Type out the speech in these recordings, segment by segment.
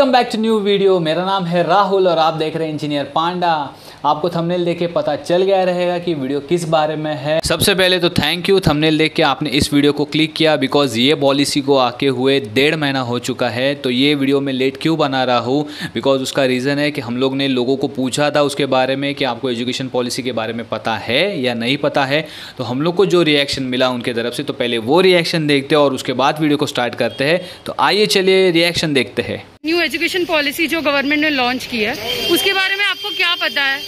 Welcome back to new video. मेरा नाम है राहुल और आप देख रहे हैं इंजीनियर पांडा। आपको थंबनेल देख के पता चल गया रहेगा कि वीडियो किस बारे में है। सबसे पहले तो थैंक यू, थंबनेल देख के आपने इस वीडियो को क्लिक किया, बिकॉज ये पॉलिसी को आके हुए 1.5 महीना हो चुका है। तो ये वीडियो मैं लेट क्यों बना रहा हूँ, बिकॉज उसका रीज़न है कि हम लोग ने लोगों को पूछा था उसके बारे में कि आपको एजुकेशन पॉलिसी के बारे में पता है या नहीं पता है। तो हम लोग को जो रिएक्शन मिला उनके तरफ से, तो पहले वो रिएक्शन देखते हैं और उसके बाद वीडियो को स्टार्ट करते हैं। तो आइए चलिए रिएक्शन देखते हैं। न्यू एजुकेशन पॉलिसी जो गवर्नमेंट ने लॉन्च की है उसके बारे में आपको क्या पता है?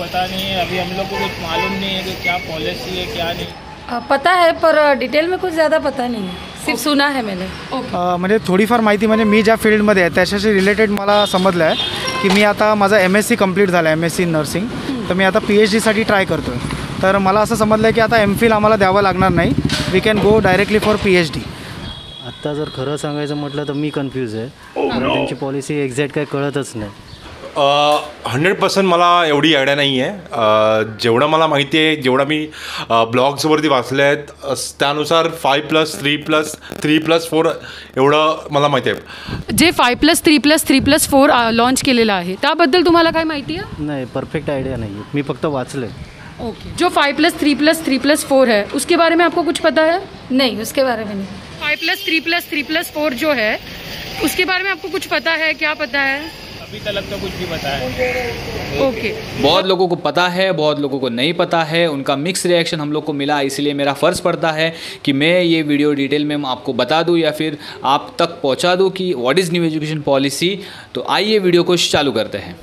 पता नहीं है, अभी हम लोग को कुछ मालूम नहीं है कि क्या पॉलिसी है क्या नहीं। पता है पर डिटेल में कुछ ज़्यादा पता नहीं है, सिर्फ सुना है मैंने। म्हणजे थोडीफार माहिती म्हणजे मी ज्या फील्डमध्ये आहे त्याच्याशी रिलेटेड मला समजलं आहे की मी आता माझा MSc कंप्लीट झाला आहे, MSc इन नर्सिंग। तर मी आता PhD साठी ट्राय करतो आहे। तर मला असं समजलं आहे की आता MPhil आम्हाला द्यावं लागणार नाही, we can go directly for PhD। आत्ता जर खरं सांगायचं म्हटलं तर मी कन्फ्यूज आहे, त्यांची पॉलिसी एक्झॅक्ट काय कळतच नाही। 100% मला एवढी आयडिया नाही आहे। जेवढं मला माहिती आहे, जेवढा मी ब्लॉग्सवरती वाचले आहेत त्यानुसार 5+3+3+4 एवढं मला माहिती आहे। जे 5+3+3+4 लॉन्च केलेलं आहे त्याबद्दल तुम्हाला काय माहिती आहे? नाही, परफेक्ट आयडिया नाही आहे, मी फक्त वाचलं आहे। ओके, जो 5+3+3+4 है उसके बारे में आपको कुछ पता है? नहीं, उसके बारे में नहीं। 5+3+3+4 जो है उसके बारे में आपको कुछ पता है? क्या पता है? अभी तक तो कुछ भी पता है। ओके, बहुत लोगों को पता है, बहुत लोगों को नहीं पता है, उनका मिक्स रिएक्शन हम लोग को मिला। इसलिए मेरा फ़र्ज़ पड़ता है कि मैं ये वीडियो डिटेल में आपको बता दूं या फिर आप तक पहुँचा दूँ कि what is new education policy. तो आइए वीडियो को चालू करते हैं।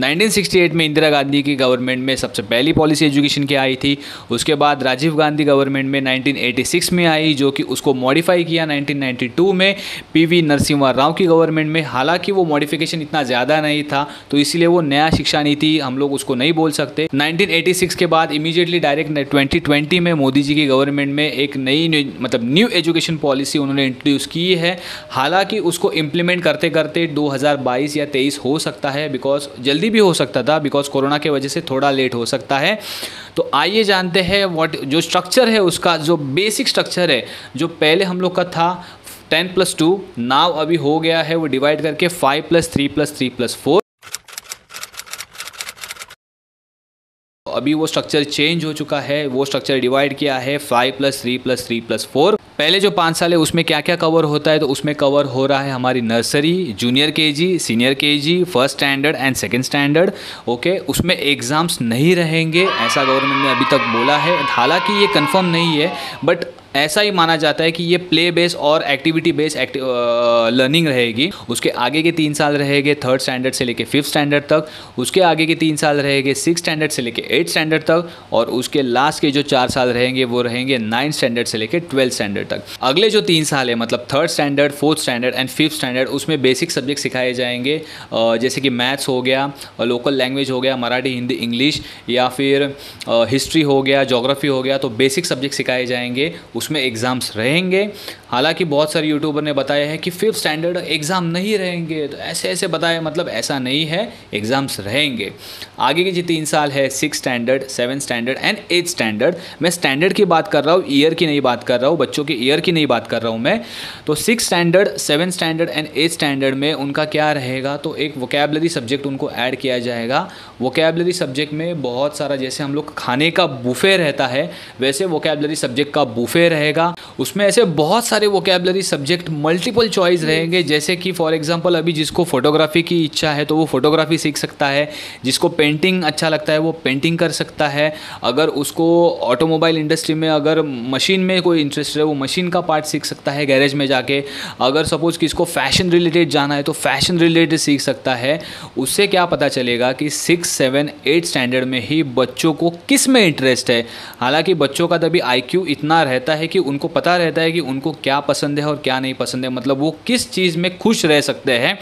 1968 में इंदिरा गांधी की गवर्नमेंट में सबसे पहली पॉलिसी एजुकेशन की आई थी। उसके बाद राजीव गांधी गवर्नमेंट में 1986 में आई, जो कि उसको मॉडिफाई किया 1992 में पीवी नरसिम्हा राव की गवर्नमेंट में। हालांकि वो मॉडिफिकेशन इतना ज़्यादा नहीं था तो इसलिए वो नया शिक्षा नीति हम लोग उसको नहीं बोल सकते। 1986 के बाद इमीडिएटली डायरेक्ट 2020 में मोदी जी की गवर्नमेंट में एक नई न्यू एजुकेशन पॉलिसी उन्होंने इंट्रोड्यूस की है। हालाँकि उसको इम्प्लीमेंट करते करते 2022 या 2023 हो सकता है, बिकॉज जल्दी भी हो सकता था, बिकॉज कोरोना के वजह से थोड़ा लेट हो सकता है। तो आइए जानते हैं जो स्ट्रक्चर है उसका, जो बेसिक स्ट्रक्चर है जो पहले हम लोग का था 10+2, नाव अभी हो गया है वो डिवाइड करके 5+3+3+4। अभी वो स्ट्रक्चर चेंज हो चुका है, वो स्ट्रक्चर डिवाइड किया है 5+3+3+4। पहले जो 5 साल है उसमें क्या क्या कवर होता है, तो उसमें कवर हो रहा है हमारी nursery, junior KG, senior KG, first standard and second standard. Okay, उसमें एग्ज़ाम्स नहीं रहेंगे ऐसा गवर्नमेंट ने अभी तक बोला है। हालांकि ये कंफर्म नहीं है, बट ऐसा ही माना जाता है कि ये प्ले बेस और एक्टिविटी बेस लर्निंग रहेगी। उसके आगे के 3 साल रहेंगे 3rd स्टैंडर्ड से लेके 5th स्टैंडर्ड तक। उसके आगे के 3 साल रहेंगे 6th स्टैंडर्ड से लेके 8th स्टैंडर्ड तक। और उसके लास्ट के जो 4 साल रहेंगे वो रहेंगे 9th स्टैंडर्ड से लेके 12th स्टैंडर्ड तक। अगले जो 3 साल है मतलब 3rd standard, 4th standard and 5th standard, उसमें बेसिक सब्जेक्ट सिखाए जाएंगे, जैसे कि मैथ्स हो गया, लोकल लैंग्वेज हो गया, मराठी, हिंदी, इंग्लिश, या फिर हिस्ट्री हो गया, जोग्राफी हो गया। तो बेसिक सब्जेक्ट सिखाए जाएंगे, उसमें एग्ज़ाम्स रहेंगे। हालांकि बहुत सारे यूट्यूबर ने बताया है कि 5th स्टैंडर्ड एग्ज़ाम नहीं रहेंगे, तो ऐसे ऐसे बताया, मतलब ऐसा नहीं है, एग्ज़ाम्स रहेंगे। आगे के जो 3 साल है 6th standard, 7th standard and 8th standard. मैं स्टैंडर्ड की बात कर रहा हूँ, ईयर की नहीं बात कर रहा हूँ, बच्चों के ईयर की नहीं बात कर रहा हूँ मैं। तो 6th standard, 7th standard and 8th standard में उनका क्या रहेगा, तो एक वोकेबलरी सब्जेक्ट उनको ऐड किया जाएगा। वोकेबलरी सब्जेक्ट में बहुत सारा, जैसे हम लोग खाने का बुफे रहता है वैसे वोकेबलरी सब्जेक्ट का बुफे रहेगा। उसमें ऐसे बहुत सारे वोकैबुलरी सब्जेक्ट मल्टीपल चॉइस रहेंगे, जैसे कि फॉर एग्जांपल अभी जिसको फोटोग्राफी की इच्छा है तो वो फोटोग्राफी सीख सकता है, जिसको पेंटिंग अच्छा लगता है वो पेंटिंग कर सकता है। अगर उसको ऑटोमोबाइल इंडस्ट्री में अगर मशीन में कोई इंटरेस्ट है वो मशीन का पार्ट सीख सकता है गैरेज में जाके। अगर सपोज किसको फैशन रिलेटेड जाना है तो फैशन रिलेटेड सीख सकता है। उससे क्या पता चलेगा कि 6, 7, 8 स्टैंडर्ड में ही बच्चों को किस में इंटरेस्ट है। हालांकि बच्चों का तभी IQ इतना रहता है कि उनको पता रहता है कि उनको क्या पसंद है और क्या नहीं पसंद है, मतलब वो किस चीज़ में खुश रह सकते हैं।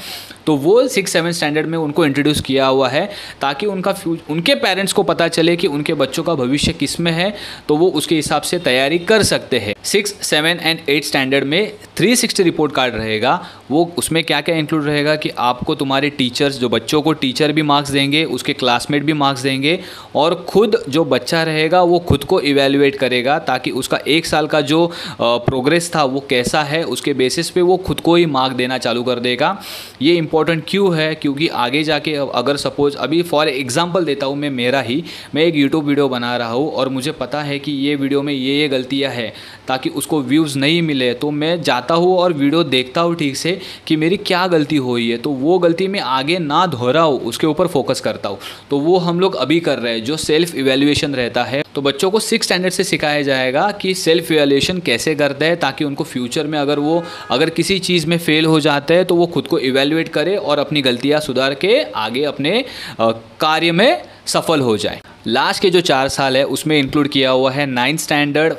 तो वो 6-7 स्टैंडर्ड में उनको इंट्रोड्यूस किया हुआ है ताकि उनका उनके पेरेंट्स को पता चले कि उनके बच्चों का भविष्य किस में है, तो वो उसके हिसाब से तैयारी कर सकते हैं। 6, 7 और 8 स्टैंडर्ड में 360 रिपोर्ट कार्ड रहेगा। वो उसमें क्या क्या इंक्लूड रहेगा कि आपको तुम्हारे टीचर्स, जो बच्चों को टीचर भी मार्क्स देंगे, उसके क्लासमेट भी मार्क्स देंगे, और खुद जो बच्चा रहेगा वो खुद को इवेल्युएट करेगा ताकि उसका 1 साल का जो प्रोग्रेस था वो कैसा है उसके बेसिस पे वो खुद को ही मार्क देना चालू कर देगा। ये इंपॉर्टेंट क्यों है, क्योंकि आगे जाके अगर सपोज अभी फॉर एग्जांपल देता हूँ मैं एक यूट्यूब वीडियो बना रहा हूँ और मुझे पता है कि ये वीडियो में ये गलतियाँ हैं ताकि उसको व्यूज़ नहीं मिले, तो मैं जाता हूँ और वीडियो देखता हूँ ठीक से कि मेरी क्या गलती हुई है, तो वो गलती मैं आगे ना दोहराऊँ, उसके ऊपर फोकस करता हूँ। तो वो हम लोग अभी कर रहे हैं जो सेल्फ इवेल्युएशन रहता है। तो बच्चों को 6 स्टैंडर्ड से सिखाया जाएगा कि सेल्फ इवेल्युएशन कैसे करते हैं ताकि उनको फ्यूचर में अगर किसी चीज़ में फेल हो जाते हैं तो वो खुद को इवेल्युएट करे और अपनी गलतियाँ सुधार के आगे अपने कार्य में सफल हो जाए। लास्ट के जो 4 साल है उसमें इंक्लूड किया हुआ है 9 standard,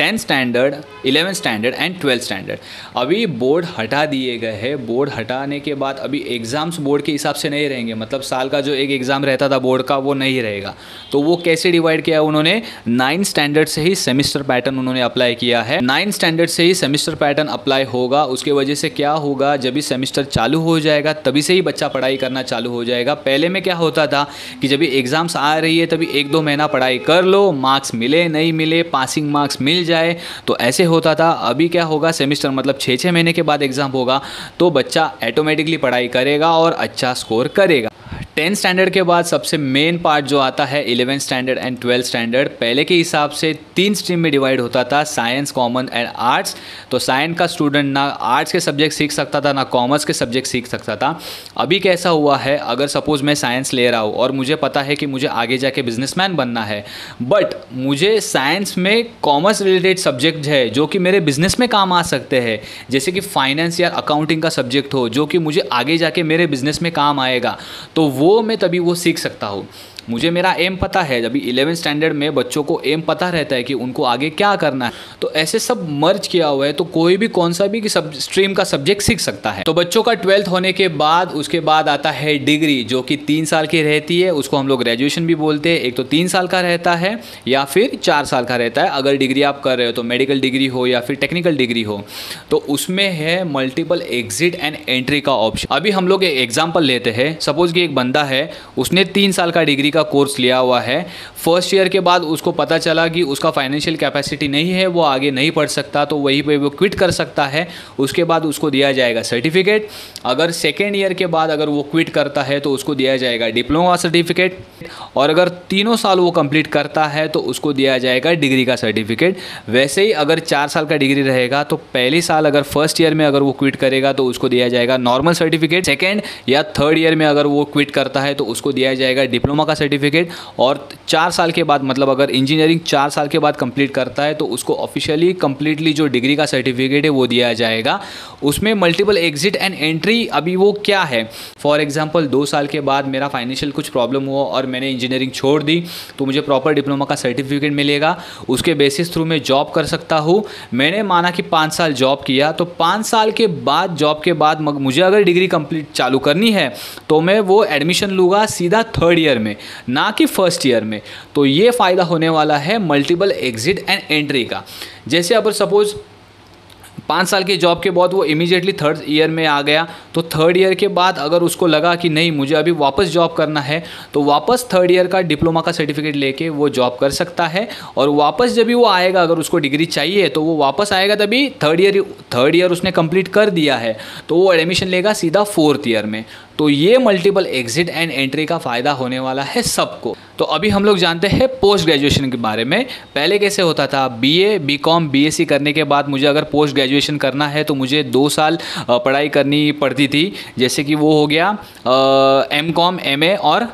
10 standard, 11 standard and 12 standard. अभी बोर्ड हटा दिए गए हैं। बोर्ड हटाने के बाद अभी एग्ज़ाम्स बोर्ड के हिसाब से नहीं रहेंगे, मतलब साल का जो एक एग्ज़ाम रहता था बोर्ड का वो नहीं रहेगा। तो वो कैसे डिवाइड किया उन्होंने, 9 स्टैंडर्ड से ही सेमिस्टर पैटर्न उन्होंने अप्लाई किया है। 9 स्टैंडर्ड से ही सेमिस्टर पैटर्न अप्लाई होगा। उसके वजह से क्या होगा, जब भी सेमिस्टर चालू हो जाएगा तभी से ही बच्चा पढ़ाई करना चालू हो जाएगा। पहले में क्या होता था कि जब भी एग्ज़ाम्स आ रही है तभी 1-2 महीना पढ़ाई कर लो, मार्क्स मिले नहीं मिले, पासिंग मार्क्स मिल जाए, तो ऐसे होता था। अभी क्या होगा, सेमेस्टर मतलब 6-6 महीने के बाद एग्जाम होगा तो बच्चा ऑटोमेटिकली पढ़ाई करेगा और अच्छा स्कोर करेगा। 10 स्टैंडर्ड के बाद सबसे मेन पार्ट जो आता है 11 स्टैंडर्ड एंड 12 स्टैंडर्ड। पहले के हिसाब से 3 स्ट्रीम में डिवाइड होता था, साइंस, कॉमर्स एंड आर्ट्स। तो साइंस का स्टूडेंट ना आर्ट्स के सब्जेक्ट सीख सकता था ना कॉमर्स के सब्जेक्ट सीख सकता था। अभी कैसा हुआ है, अगर सपोज मैं साइंस ले रहा हूँ और मुझे पता है कि मुझे आगे जाके बिजनेसमैन बनना है, बट मुझे साइंस में कॉमर्स रिलेटेड सब्जेक्ट है जो कि मेरे बिजनेस में काम आ सकते हैं, जैसे कि फाइनेंस या अकाउंटिंग का सब्जेक्ट हो जो कि मुझे आगे जाके मेरे बिजनेस में काम आएगा, तो वो मैं तभी वो सीख सकता हूँ। मुझे मेरा एम पता है, जब 11 स्टैंडर्ड में बच्चों को एम पता रहता है कि उनको आगे क्या करना है, तो ऐसे सब मर्ज किया हुआ है, तो कोई भी कौन सा भी सब स्ट्रीम का सब्जेक्ट सीख सकता है। तो बच्चों का 12th होने के बाद उसके बाद आता है डिग्री, जो कि 3 साल की रहती है, उसको हम लोग ग्रेजुएशन भी बोलते हैं। एक तो 3 साल का रहता है या फिर 4 साल का रहता है, अगर डिग्री आप कर रहे हो तो मेडिकल डिग्री हो या फिर टेक्निकल डिग्री हो। तो उसमें है मल्टीपल एग्जिट एंड एंट्री का ऑप्शन। अभी हम लोग एग्जाम्पल लेते हैं, सपोज कि एक बंदा है, उसने 3 साल का डिग्री का कोर्स लिया हुआ है, फर्स्ट ईयर के बाद उसको पता चला कि उसका फाइनेंशियल कैपेसिटी नहीं है, वो आगे नहीं पढ़ सकता, तो वहीं पे वो क्विट कर सकता है। उसके बाद उसको दिया जाएगा सर्टिफिकेट। अगर सेकेंड ईयर के बाद अगर वो क्विट करता है तो उसको दिया जाएगा डिप्लोमा सर्टिफिकेट, और अगर 3 साल वो कंप्लीट करता है तो उसको दिया जाएगा डिग्री का सर्टिफिकेट। वैसे ही अगर 4 साल का डिग्री रहेगा तो पहले साल अगर फर्स्ट ईयर में अगर वो क्विट करेगा तो उसको दिया जाएगा नॉर्मल सर्टिफिकेट, सेकेंड या थर्ड ईयर में अगर वो क्विट करता है तो उसको दिया जाएगा डिप्लोमा का सर्टिफिकेट, और 4 साल के बाद मतलब अगर इंजीनियरिंग 4 साल के बाद कंप्लीट करता है तो उसको ऑफिशियली कंप्लीटली जो डिग्री का सर्टिफिकेट है वो दिया जाएगा। उसमें मल्टीपल एग्जिट एंड एंट्री, अभी वो क्या है, फॉर एग्जांपल 2 साल के बाद मेरा फाइनेंशियल कुछ प्रॉब्लम हुआ और मैंने इंजीनियरिंग छोड़ दी, तो मुझे प्रॉपर डिप्लोमा का सर्टिफिकेट मिलेगा, उसके बेसिस थ्रू मैं जॉब कर सकता हूँ। मैंने माना कि 5 साल जॉब किया, तो 5 साल के बाद जॉब के बाद मुझे अगर डिग्री कंप्लीट चालू करनी है तो मैं वो एडमिशन लूँगा सीधा थर्ड ईयर में, ना कि फर्स्ट ईयर में। तो ये फायदा होने वाला है मल्टीपल एग्जिट एंड एंट्री का। जैसे अगर सपोज 5 साल की जॉब के बाद वो इमीडिएटली थर्ड ईयर में आ गया, तो थर्ड ईयर के बाद अगर उसको लगा कि नहीं मुझे अभी वापस जॉब करना है, तो वापस थर्ड ईयर का डिप्लोमा का सर्टिफिकेट लेके वो जॉब कर सकता है, और वापस जब भी वो आएगा अगर उसको डिग्री चाहिए तो वो वापस आएगा तभी थर्ड ईयर उसने कंप्लीट कर दिया है, तो वो एडमिशन लेगा सीधा फोर्थ ईयर में। तो ये मल्टीपल एग्जिट एंड एंट्री का फ़ायदा होने वाला है सबको। तो अभी हम लोग जानते हैं पोस्ट ग्रेजुएशन के बारे में। पहले कैसे होता था, बीए, बीकॉम, बीएससी करने के बाद मुझे अगर पोस्ट ग्रेजुएशन करना है तो मुझे 2 साल पढ़ाई करनी पड़ती थी, जैसे कि वो हो गया एमकॉम, एमए और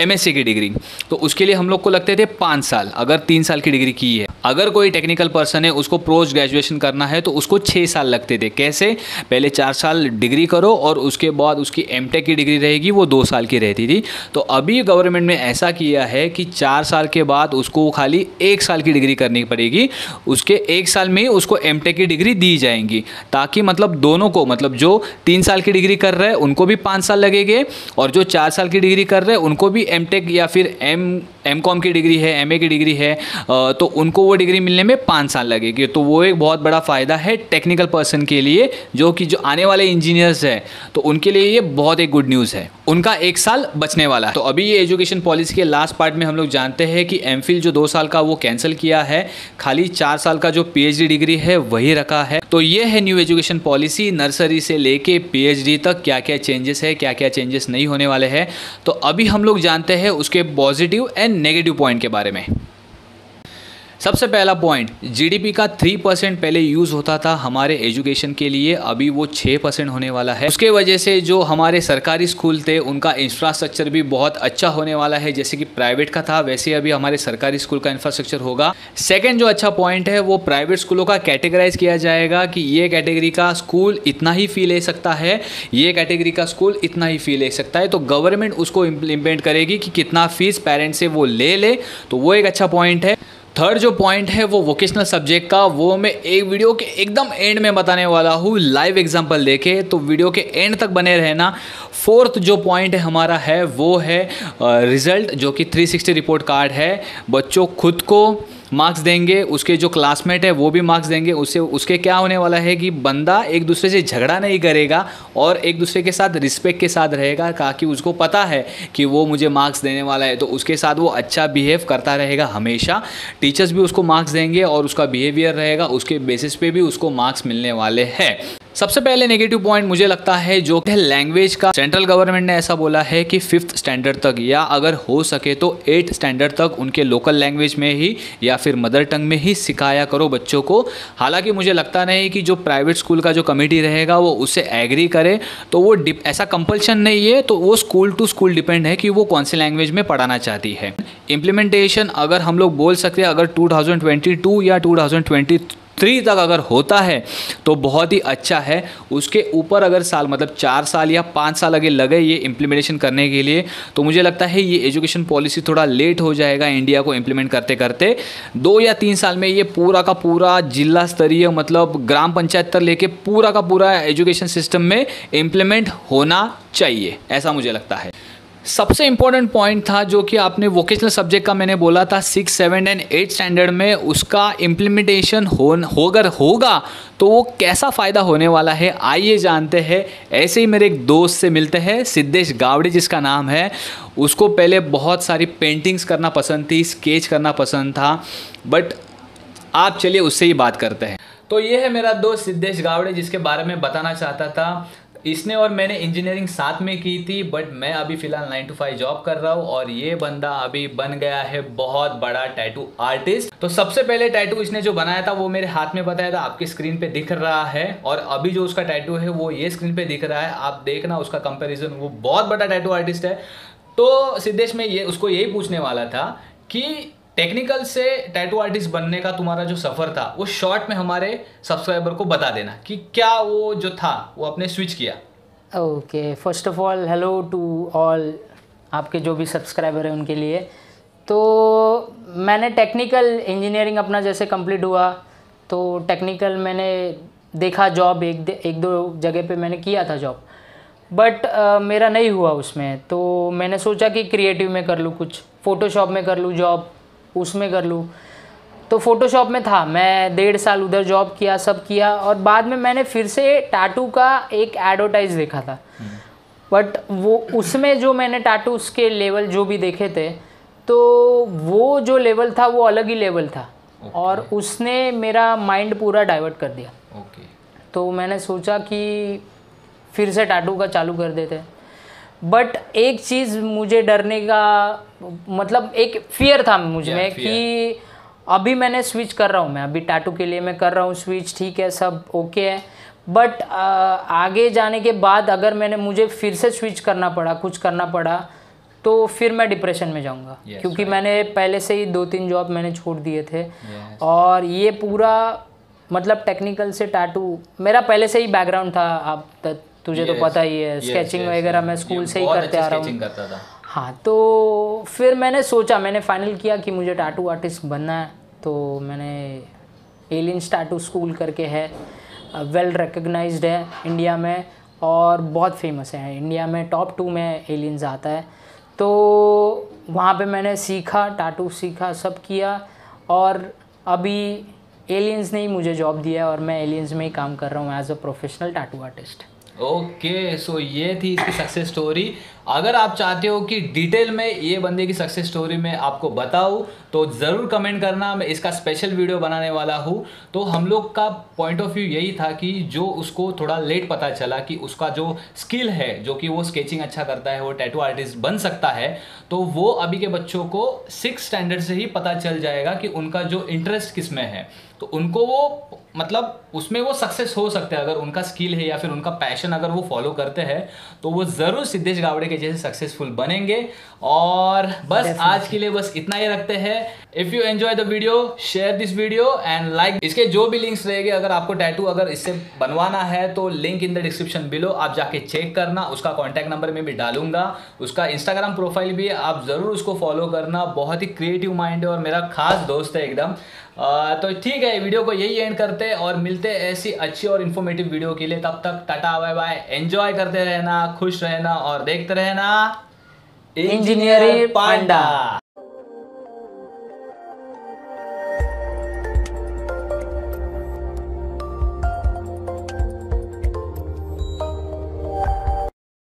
एमएससी की डिग्री, तो उसके लिए हम लोग को लगते थे 5 साल। अगर 3 साल की डिग्री की है, अगर कोई टेक्निकल पर्सन है उसको पोस्ट ग्रेजुएशन करना है तो उसको 6 साल लगते थे। कैसे? पहले 4 साल डिग्री करो और उसके बाद उसकी एमटेक की डिग्री रहेगी, वो 2 साल की रहती थी। तो अभी गवर्नमेंट ने ऐसा किया है कि 4 साल के बाद उसको खाली 1 साल की डिग्री करनी पड़ेगी, उसके 1 साल में ही उसको एमटेक की डिग्री दी जाएंगी, ताकि मतलब दोनों को, मतलब जो 3 साल की डिग्री कर रहे हैं उनको भी 5 साल लगेंगे और जो 4 साल की डिग्री कर रहे हैं उनको भी एमटेक या फिर एमकॉम की डिग्री है, एमए की डिग्री है, तो उनको वो डिग्री मिलने में 5 साल लगेगी। तो वो एक बहुत बड़ा फ़ायदा है टेक्निकल पर्सन के लिए, जो कि जो आने वाले इंजीनियर्स हैं तो उनके लिए ये बहुत एक गुड न्यूज़ है, उनका 1 साल बचने वाला है। तो अभी ये एजुकेशन पॉलिसी के लास्ट पार्ट में हम लोग जानते हैं कि एमफिल जो 2 साल का वो कैंसिल किया है, खाली 4 साल का जो पीएचडी डिग्री है वही रखा है। तो ये है न्यू एजुकेशन पॉलिसी, नर्सरी से लेके पीएचडी तक क्या क्या चेंजेस है, क्या क्या चेंजेस नहीं होने वाले हैं। तो अभी हम लोग जानते हैं उसके पॉजिटिव एंड नेगेटिव पॉइंट के बारे में। सबसे पहला पॉइंट, जीडीपी का 3% पहले यूज़ होता था हमारे एजुकेशन के लिए, अभी वो 6% होने वाला है। उसके वजह से जो हमारे सरकारी स्कूल थे उनका इंफ्रास्ट्रक्चर भी बहुत अच्छा होने वाला है, जैसे कि प्राइवेट का था वैसे अभी हमारे सरकारी स्कूल का इंफ्रास्ट्रक्चर होगा। सेकंड जो अच्छा पॉइंट है, वो प्राइवेट स्कूलों का कैटेगराइज किया जाएगा कि ये कैटेगरी का स्कूल इतना ही फी ले सकता है, ये कैटेगरी का स्कूल इतना ही फी ले सकता है। तो गवर्नमेंट उसको इम्प्लीमेंट करेगी कि कितना फीस पेरेंट्स से वो ले ले, तो वो एक अच्छा पॉइंट है। थर्ड जो पॉइंट है वो वोकेशनल सब्जेक्ट का, वो मैं एक वीडियो के एकदम एंड में बताने वाला हूँ लाइव एग्जांपल देके, तो वीडियो के एंड तक बने रहना। फोर्थ जो पॉइंट है हमारा है वो है रिजल्ट, जो कि 360 रिपोर्ट कार्ड है। बच्चों खुद को मार्क्स देंगे, उसके जो क्लासमेट है वो भी मार्क्स देंगे, उससे उसके क्या होने वाला है कि बंदा एक दूसरे से झगड़ा नहीं करेगा और एक दूसरे के साथ रिस्पेक्ट के साथ रहेगा, ताकि उसको पता है कि वो मुझे मार्क्स देने वाला है, तो उसके साथ वो अच्छा बिहेव करता रहेगा हमेशा। टीचर्स भी उसको मार्क्स देंगे और उसका बिहेवियर रहेगा, उसके बेसिस पे भी उसको मार्क्स मिलने वाले हैं। सबसे पहले नेगेटिव पॉइंट मुझे लगता है जो है लैंग्वेज का। सेंट्रल गवर्नमेंट ने ऐसा बोला है कि 5th स्टैंडर्ड तक, या अगर हो सके तो 8th स्टैंडर्ड तक उनके लोकल लैंग्वेज में ही या फिर मदर टंग में ही सिखाया करो बच्चों को। हालांकि मुझे लगता नहीं कि जो प्राइवेट स्कूल का जो कमेटी रहेगा वो उससे एग्री करे, तो वो ऐसा कंपल्शन नहीं है, तो वो स्कूल टू स्कूल डिपेंड है कि वो कौन सी लैंग्वेज में पढ़ाना चाहती है। इम्प्लीमेंटेशन अगर हम लोग बोल सकते हैं, अगर 2022 या 2023 तक अगर होता है तो बहुत ही अच्छा है। उसके ऊपर अगर साल, मतलब 4 साल या 5 साल अगर लगे ये इम्प्लीमेंटेशन करने के लिए, तो मुझे लगता है ये एजुकेशन पॉलिसी थोड़ा लेट हो जाएगा इंडिया को इम्प्लीमेंट करते करते। 2 या 3 साल में ये पूरा का पूरा जिला स्तरीय, मतलब ग्राम पंचायत तक लेके पूरा का पूरा एजुकेशन सिस्टम में इम्प्लीमेंट होना चाहिए, ऐसा मुझे लगता है। सबसे इम्पोर्टेंट पॉइंट था जो कि आपने वोकेशनल सब्जेक्ट का मैंने बोला था 6, 7 एंड 8 स्टैंडर्ड में उसका इम्प्लीमेंटेशन होगा तो वो कैसा फ़ायदा होने वाला है, आइए जानते हैं। ऐसे ही मेरे एक दोस्त से मिलते हैं, सिद्धेश गावड़े जिसका नाम है। उसको पहले बहुत सारी पेंटिंग्स करना पसंद थी, स्केच करना पसंद था, बट आप चलिए उससे ही बात करते हैं। तो ये है मेरा दोस्त सिद्धेश गावड़े, जिसके बारे में बताना चाहता था। इसने और मैंने इंजीनियरिंग साथ में की थी, बट मैं अभी फ़िलहाल 9 to 5 जॉब कर रहा हूँ और ये बंदा अभी बन गया है बहुत बड़ा टैटू आर्टिस्ट। तो सबसे पहले टैटू इसने जो बनाया था वो मेरे हाथ में बताया था, आपकी स्क्रीन पे दिख रहा है, और अभी जो उसका टैटू है वो ये स्क्रीन पे दिख रहा है, आप देखना उसका कंपेरिजन, वो बहुत बड़ा टैटू आर्टिस्ट है। तो सिद्धेश में ये उसको यही पूछने वाला था कि टेक्निकल से टैटू आर्टिस्ट बनने का तुम्हारा जो सफ़र था वो शॉर्ट में हमारे सब्सक्राइबर को बता देना कि क्या वो जो था वो आपने स्विच किया। Okay, first of all hello to all आपके जो भी सब्सक्राइबर हैं उनके लिए। तो मैंने टेक्निकल इंजीनियरिंग अपना जैसे कंप्लीट हुआ तो टेक्निकल मैंने देखा जॉब, एक दो जगह पे मैंने किया था जॉब, बट मेरा नहीं हुआ उसमें। तो मैंने सोचा कि क्रिएटिव में कर लूँ, कुछ फ़ोटोशॉप में कर लूँ जॉब, उसमें कर लूँ। तो फ़ोटोशॉप में था, मैं 1.5 साल उधर जॉब किया, सब किया, और बाद में मैंने फिर से टैटू का एक एडवर्टाइज देखा था, बट वो उसमें जो मैंने टैटूज़ के लेवल जो भी देखे थे तो वो जो लेवल था वो अलग ही लेवल था। okay. और उसने मेरा माइंड पूरा डाइवर्ट कर दिया। okay. तो मैंने सोचा कि फिर से टैटू का चालू कर देते, बट एक चीज़ मुझे डरने का, मतलब एक फ़ियर था मुझ में कि अभी मैंने स्विच कर रहा हूँ, मैं अभी टैटू के लिए मैं कर रहा हूँ स्विच, ठीक है, सब ओके है, बट आगे जाने के बाद अगर मुझे फिर से स्विच करना पड़ा, कुछ करना पड़ा, तो फिर मैं डिप्रेशन में जाऊंगा क्योंकि मैंने पहले से ही 2-3 जॉब मैंने छोड़ दिए थे और ये पूरा मतलब टेक्निकल से टैटू मेरा पहले से ही बैकग्राउंड था। आप तुझे तो पता ही है स्केचिंग वगैरह मैं स्कूल से ही करते आ रहा हूँ। हाँ, तो फिर मैंने सोचा, मैंने फाइनल किया कि मुझे टैटू आर्टिस्ट बनना है। तो मैंने एलियंस टैटू स्कूल करके है, वेल रिकग्नाइज्ड है इंडिया में और बहुत फेमस है इंडिया में, टॉप 2 में एलियंस आता है। तो वहाँ पे मैंने सीखा, टैटू सीखा, सब किया और अभी एलियंस ने ही मुझे जॉब दिया है और मैं एलियंस में ही काम कर रहा हूँ as a professional tattoo artist. Okay, so ये थी इसकी सक्सेस स्टोरी। अगर आप चाहते हो कि डिटेल में ये बंदे की सक्सेस स्टोरी में आपको बताऊं तो ज़रूर कमेंट करना, मैं इसका स्पेशल वीडियो बनाने वाला हूं। तो हम लोग का पॉइंट ऑफ व्यू यही था कि जो उसको थोड़ा लेट पता चला कि उसका जो स्किल है, जो कि वो स्केचिंग अच्छा करता है, वो टैटू आर्टिस्ट बन सकता है, तो वो अभी के बच्चों को 6th स्टैंडर्ड से ही पता चल जाएगा कि उनका जो इंटरेस्ट किस में है, तो उनको वो मतलब उसमें वो सक्सेस हो सकते हैं अगर उनका स्किल है या फिर उनका पैशन अगर वो फॉलो करते हैं तो वो ज़रूर सिद्धेश गावड़े के जैसे सक्सेसफुल बनेंगे। और बस आज के लिए बस इतना ही रखते हैं। If you enjoy the video, share this video and like. इसके जो भी लिंक्स रहेंगे, अगर आपको टैटू अगर इससे बनवाना है तो link in the description below, आप जाके चेक करना। उसका कॉन्टैक्ट नंबर मैं भी डालूंगा, उसका इंस्टाग्राम प्रोफाइल भी, आप ज़रूर उसको फॉलो करना। बहुत ही क्रिएटिव माइंड है और मेरा खास दोस्त है एकदम। तो ठीक है, वीडियो को यही एंड करते हैं और मिलते हैं ऐसी अच्छी और इन्फॉर्मेटिव वीडियो के लिए। तब तक टाटा बाय बाय। एंजॉय करते रहना, खुश रहना और देखते रहना इंजीनियर पांडा।